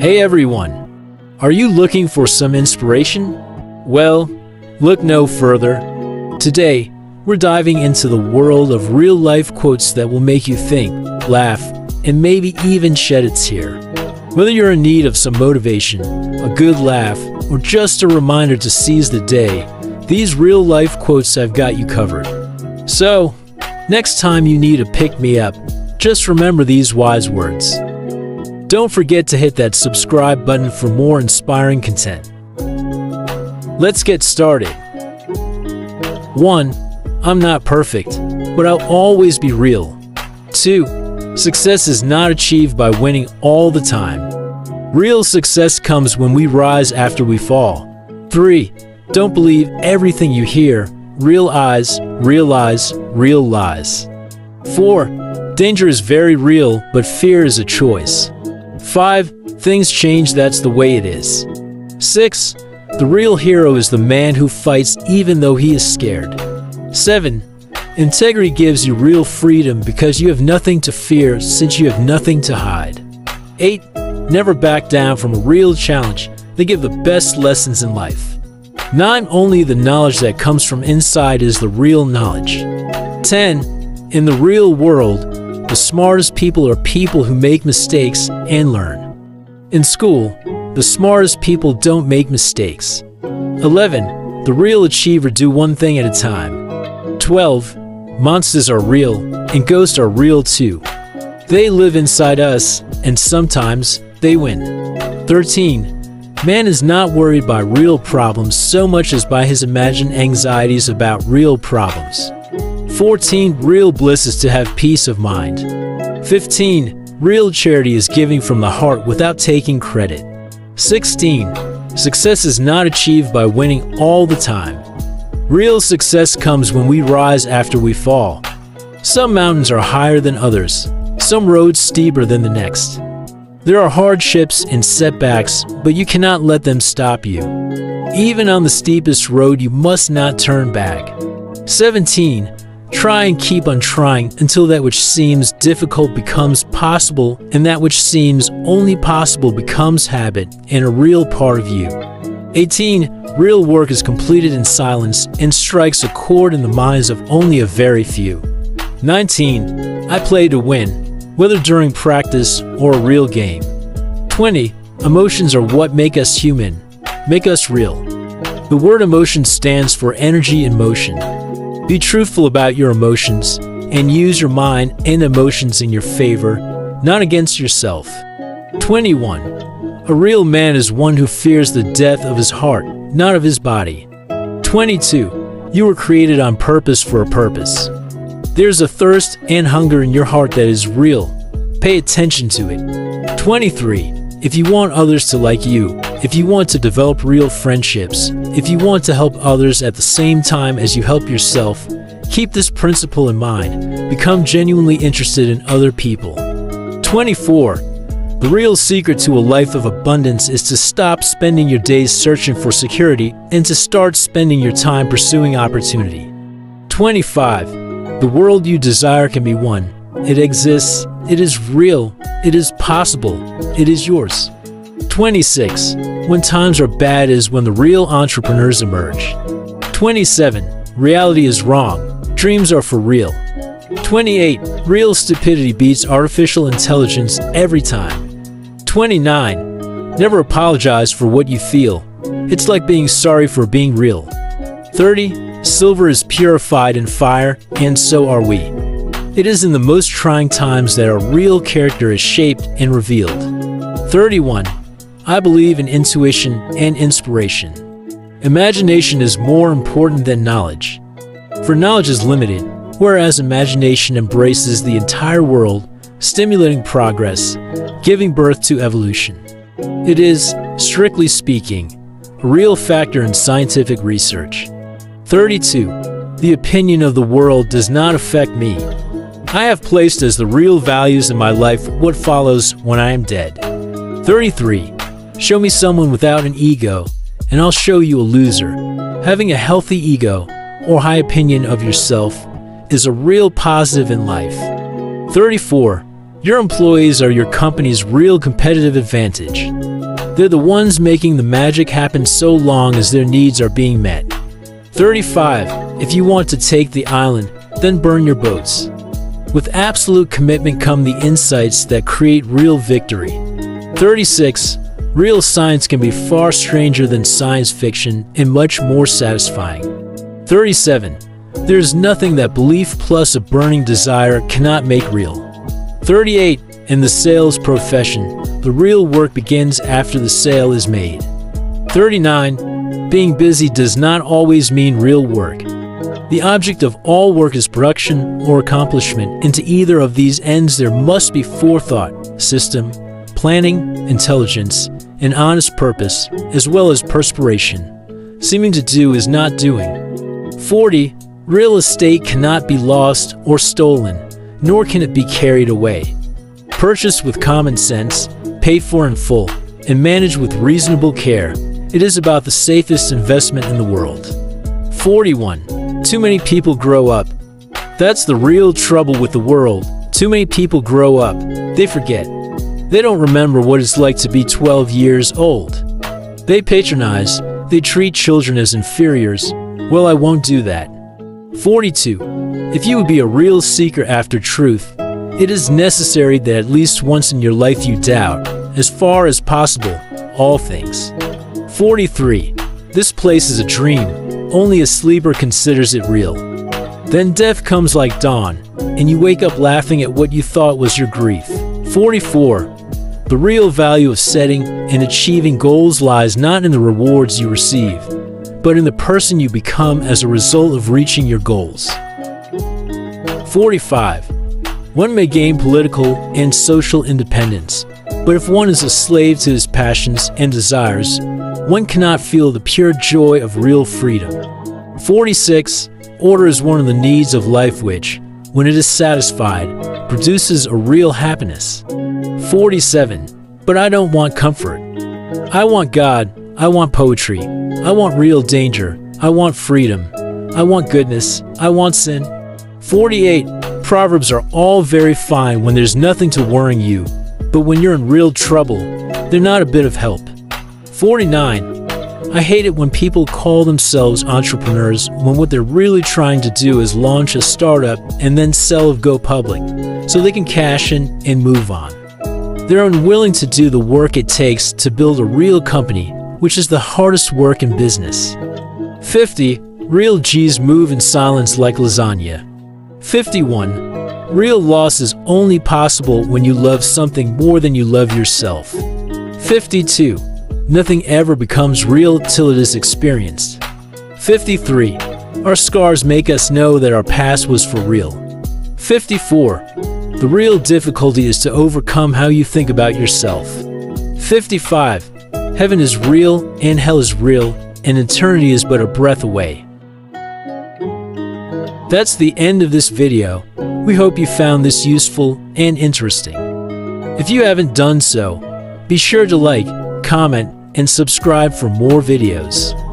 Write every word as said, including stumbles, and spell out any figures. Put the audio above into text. Hey everyone, are you looking for some inspiration? Well, look no further. Today, we're diving into the world of real-life quotes that will make you think, laugh, and maybe even shed a tear. Whether you're in need of some motivation, a good laugh, or just a reminder to seize the day, these real-life quotes have got you covered. So, next time you need a pick-me-up, just remember these wise words. Don't forget to hit that subscribe button for more inspiring content. Let's get started. one. I'm not perfect, but I'll always be real. two. Success is not achieved by winning all the time. Real success comes when we rise after we fall. three. Don't believe everything you hear. Real eyes, real eyes, real lies. four. Danger is very real, but fear is a choice. five. Things change, that's the way it is. six. The real hero is the man who fights even though he is scared. seven. Integrity gives you real freedom because you have nothing to fear since you have nothing to hide. eight. Never back down from a real challenge. They give the best lessons in life. nine. Only the knowledge that comes from inside is the real knowledge. ten. In the real world, the smartest people are people who make mistakes and learn. In school, the smartest people don't make mistakes. eleven. The real achiever do one thing at a time. twelve. Monsters are real, and ghosts are real too. They live inside us, and sometimes they win. thirteen. Man is not worried by real problems so much as by his imagined anxieties about real problems. fourteen. Real bliss is to have peace of mind. fifteen. Real charity is giving from the heart without taking credit. sixteen. Success is not achieved by winning all the time. Real success comes when we rise after we fall. Some mountains are higher than others, some roads steeper than the next. There are hardships and setbacks, but you cannot let them stop you. Even on the steepest road, you must not turn back. seventeen. Try and keep on trying until that which seems difficult becomes possible, and that which seems only possible becomes habit and a real part of you. eighteen. Real work is completed in silence and strikes a chord in the minds of only a very few. nineteen. I play to win, whether during practice or a real game. twenty. Emotions are what make us human, make us real. The word emotion stands for energy in motion. Be truthful about your emotions, and use your mind and emotions in your favor, not against yourself. twenty-one. A real man is one who fears the death of his heart, not of his body. twenty-two. You were created on purpose for a purpose. There's a thirst and hunger in your heart that is real. Pay attention to it. twenty-three. If you want others to like you, if you want to develop real friendships, if you want to help others at the same time as you help yourself, keep this principle in mind. Become genuinely interested in other people. twenty-four. The real secret to a life of abundance is to stop spending your days searching for security and to start spending your time pursuing opportunity. twenty-five. The world you desire can be won. It exists. It is real. It is possible. It is yours. twenty-six. When times are bad is when the real entrepreneurs emerge. twenty-seven. Reality is wrong. Dreams are for real. twenty-eight. Real stupidity beats artificial intelligence every time. twenty-nine. Never apologize for what you feel. It's like being sorry for being real. thirty. Silver is purified in fire, and so are we. It is in the most trying times that our real character is shaped and revealed. thirty-one. I believe in intuition and inspiration. Imagination is more important than knowledge. For knowledge is limited, whereas imagination embraces the entire world, stimulating progress, giving birth to evolution. It is, strictly speaking, a real factor in scientific research. thirty-two. The opinion of the world does not affect me. I have placed as the real values in my life what follows when I am dead. thirty-three. Show me someone without an ego, and I'll show you a loser. Having a healthy ego, or high opinion of yourself, is a real positive in life. thirty-four. Your employees are your company's real competitive advantage. They're the ones making the magic happen so long as their needs are being met. thirty-five. If you want to take the island, then burn your boats. With absolute commitment come the insights that create real victory. thirty-six. Real science can be far stranger than science fiction and much more satisfying. thirty-seven. There is nothing that belief plus a burning desire cannot make real. thirty-eight. In the sales profession, the real work begins after the sale is made. thirty-nine. Being busy does not always mean real work. The object of all work is production or accomplishment. Into either of these ends there must be forethought, system, planning, intelligence, and honest purpose, as well as perspiration. Seeming to do is not doing. forty. Real estate cannot be lost or stolen, nor can it be carried away. Purchase with common sense, pay for in full, and manage with reasonable care. It is about the safest investment in the world. forty-one. Too many people grow up. That's the real trouble with the world. Too many people grow up. They forget. They don't remember what it's like to be twelve years old. They patronize. They treat children as inferiors. Well, I won't do that. forty-two. If you would be a real seeker after truth, it is necessary that at least once in your life you doubt, as far as possible, all things. forty-three. This place is a dream. Only a sleeper considers it real. Then death comes like dawn, and you wake up laughing at what you thought was your grief. forty-four. The real value of setting and achieving goals lies not in the rewards you receive, but in the person you become as a result of reaching your goals. forty-five. One may gain political and social independence, but if one is a slave to his passions and desires, one cannot feel the pure joy of real freedom. forty-six. Order is one of the needs of life which, when it is satisfied, produces a real happiness. forty-seven. But I don't want comfort. I want God. I want poetry. I want real danger. I want freedom. I want goodness. I want sin. forty-eight. Proverbs are all very fine when there's nothing to worry you, but when you're in real trouble, they're not a bit of help. forty-nine. I hate it when people call themselves entrepreneurs when what they're really trying to do is launch a startup and then sell or go public, so they can cash in and move on. They're unwilling to do the work it takes to build a real company, which is the hardest work in business. fifty. Real G's move in silence like lasagna. fifty-one. Real loss is only possible when you love something more than you love yourself. fifty-two. Nothing ever becomes real till it is experienced. fifty-three. Our scars make us know that our past was for real. fifty-four. The real difficulty is to overcome how you think about yourself. fifty-five. Heaven is real and hell is real, and eternity is but a breath away. That's the end of this video. We hope you found this useful and interesting. If you haven't done so, be sure to like, comment, and subscribe for more videos.